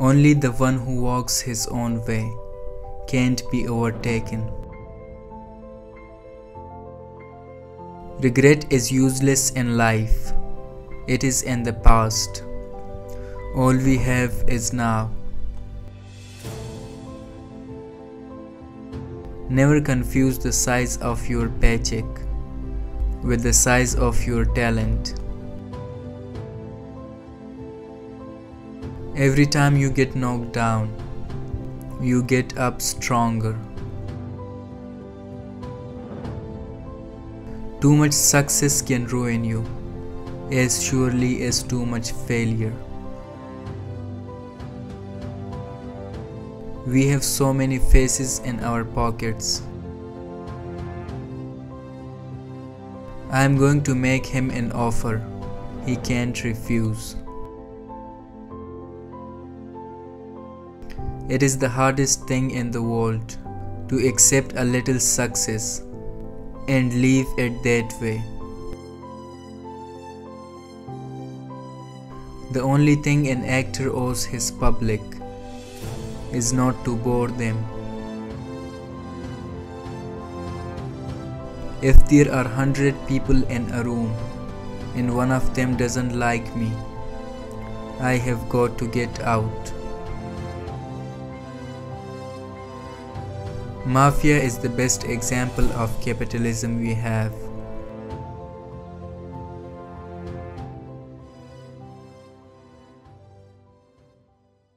Only the one who walks his own way can't be overtaken. Regret is useless in life. It is in the past. All we have is now. Never confuse the size of your paycheck with the size of your talent. Every time you get knocked down, you get up stronger. Too much success can ruin you, as surely as too much failure. We have so many faces in our pockets. I am going to make him an offer he can't refuse. It is the hardest thing in the world to accept a little success and leave it that way. The only thing an actor owes his public is not to bore them. If there are 100 people in a room and one of them doesn't like me, I have got to get out. Mafia is the best example of capitalism we have.